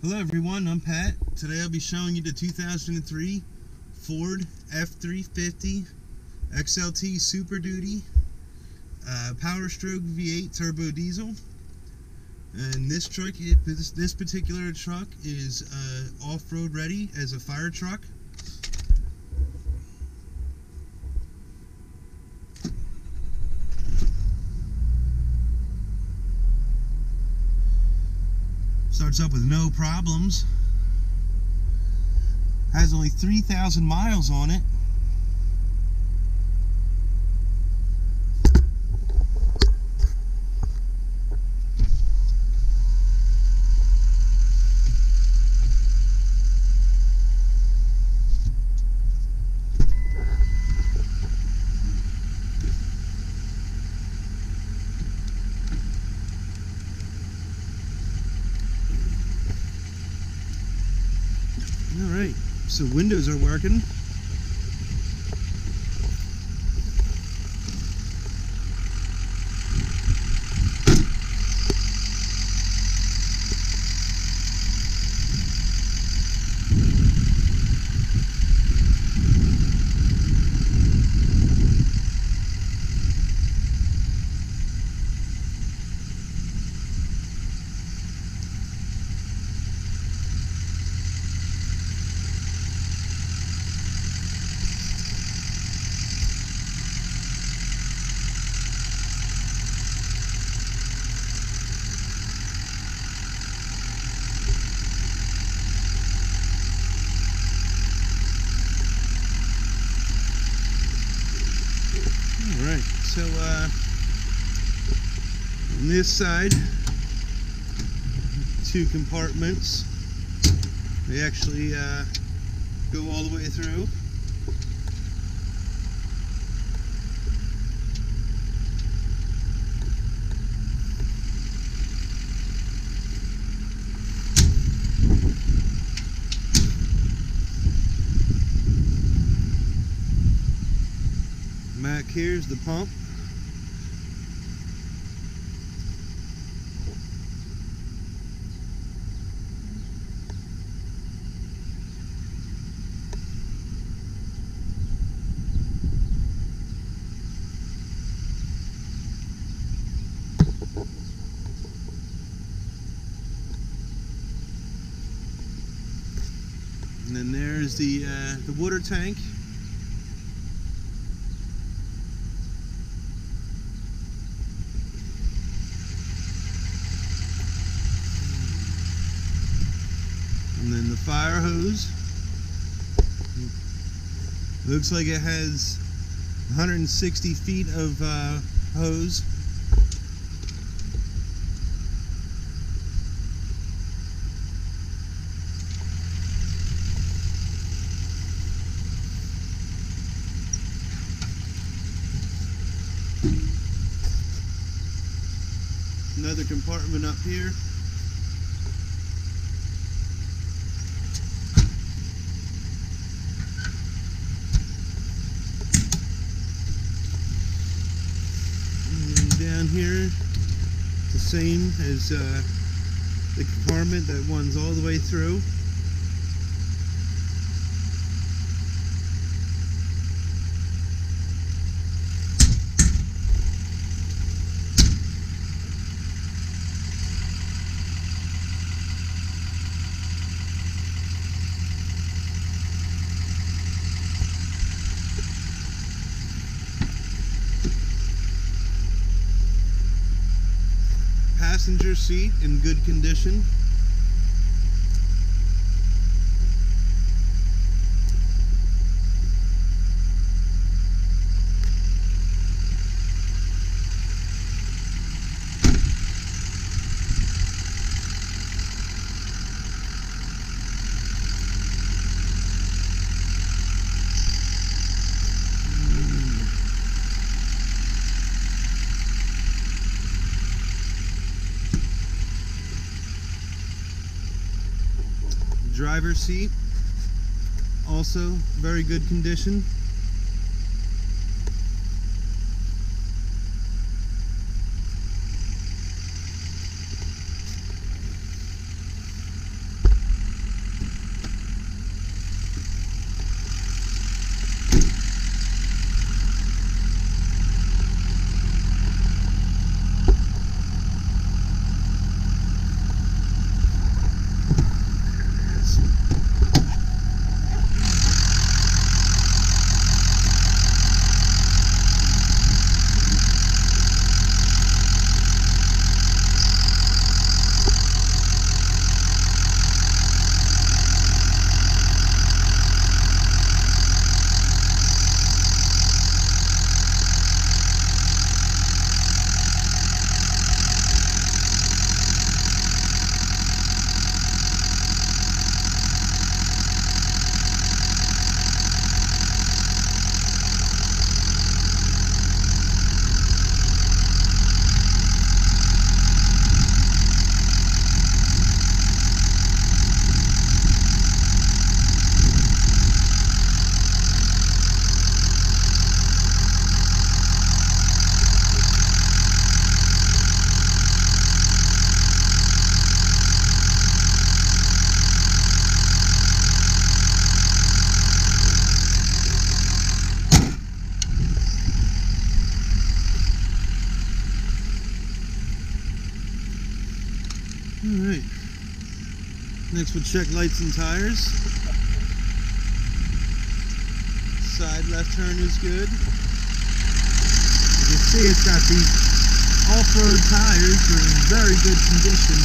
Hello everyone, I'm Pat. Today I'll be showing you the 2003 Ford F-350 XLT Super Duty Power Stroke V8 Turbo Diesel. And this truck, this particular truck is off-road ready as a fire truck. Starts up with no problems. Has only 3,000 miles on it. Alright, so windows are working. Alright, so on this side, two compartments, they actually go all the way through. Back here's the pump. And then there's the water tank. And then the fire hose. Looks like it has 160 feet of hose. Another compartment up here. Down here, the same as the compartment that runs all the way through. Passenger seat in good condition. Driver's seat, also very good condition. Alright. Next we'll check lights and tires. Side left turn is good. You can see it's got these off-road tires. They're in very good condition.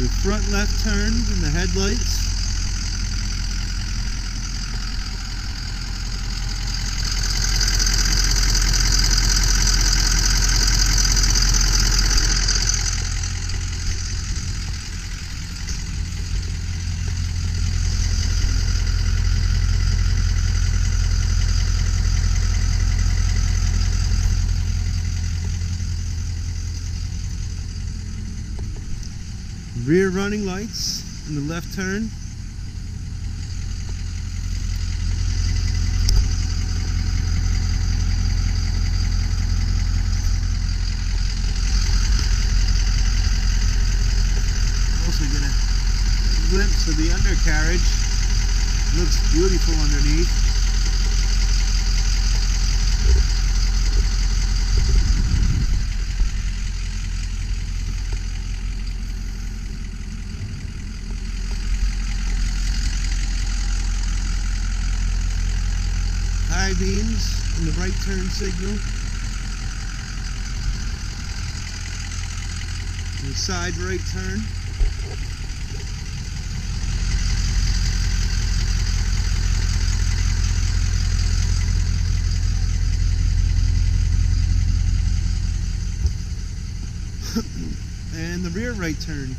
The front left turns and the headlights. Rear running lights in the left turn. Also get a glimpse of the undercarriage. Looks beautiful underneath. Beams and the right turn signal. And side right turn. And the rear right turn.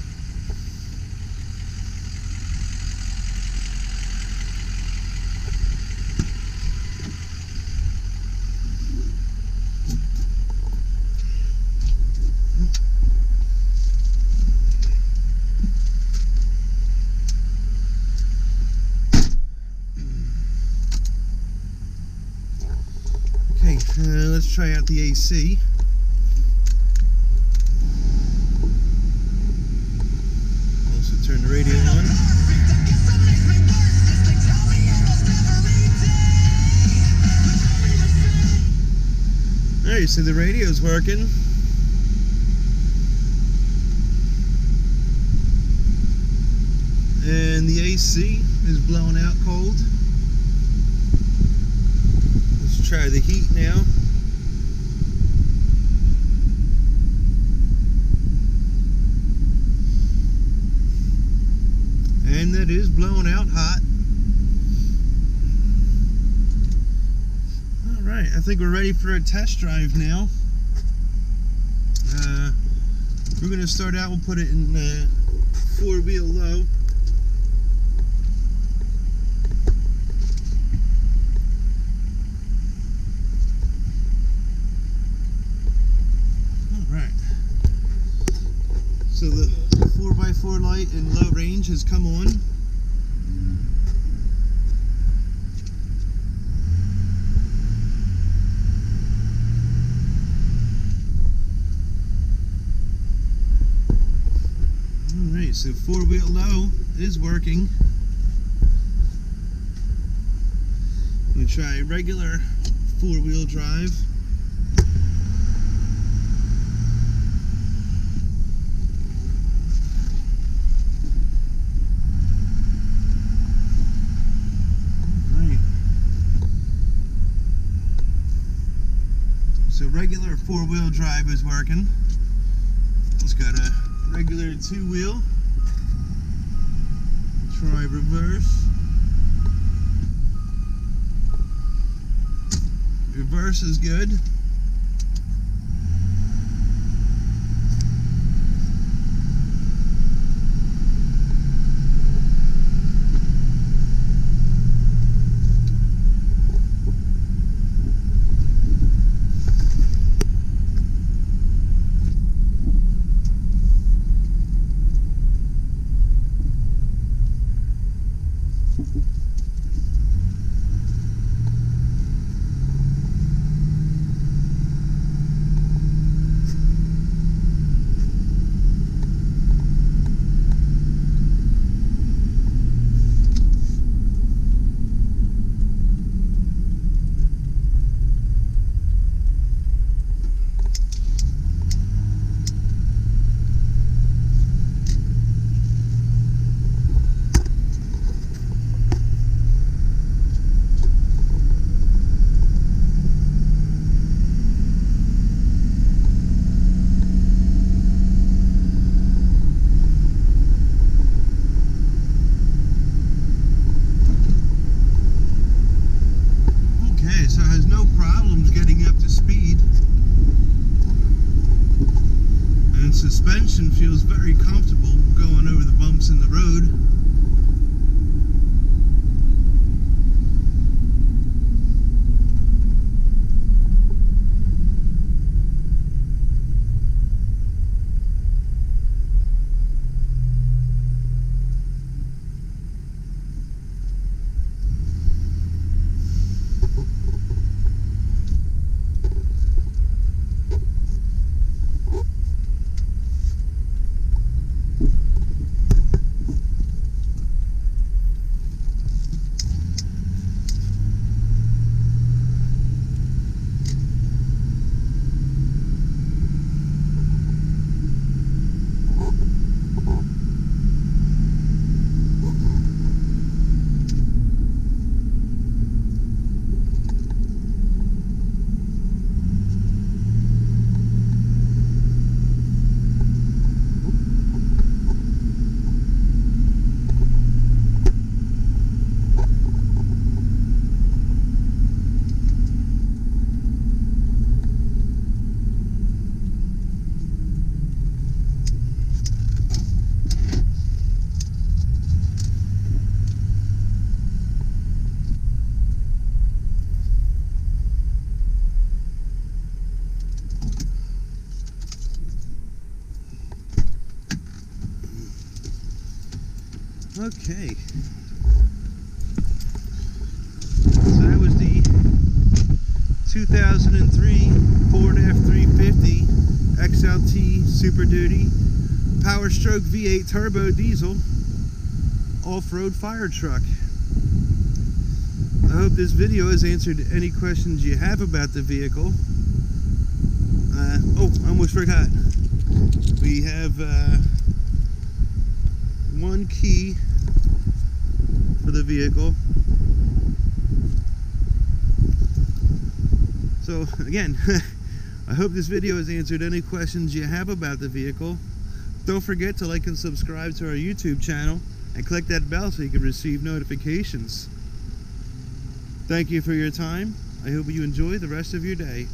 Let's try out the AC. Also turn the radio on. There, you see the radio's working. And the AC is blowing out cold. Let's try the heat now. And that is blowing out hot. Alright, I think we're ready for a test drive now. We're going to start out, we'll put it in four-wheel low. Alright. So the 4x4 light in low range has come on. Alright, so 4-wheel low is working. I'm going to try regular 4-wheel drive. So regular 4-wheel drive is working. It's got a regular 2-wheel. Try reverse. Reverse is good. very comfortable going over the bumps in the road. Okay, so that was the 2003 Ford F-350 XLT Super Duty Power Stroke V8 Turbo Diesel Off-Road Fire Truck. I hope this video has answered any questions you have about the vehicle. Oh, I almost forgot. We have one key for the vehicle. So again, I hope this video has answered any questions you have about the vehicle. Don't forget to like and subscribe to our YouTube channel and click that bell so you can receive notifications. Thank you for your time. I hope you enjoy the rest of your day.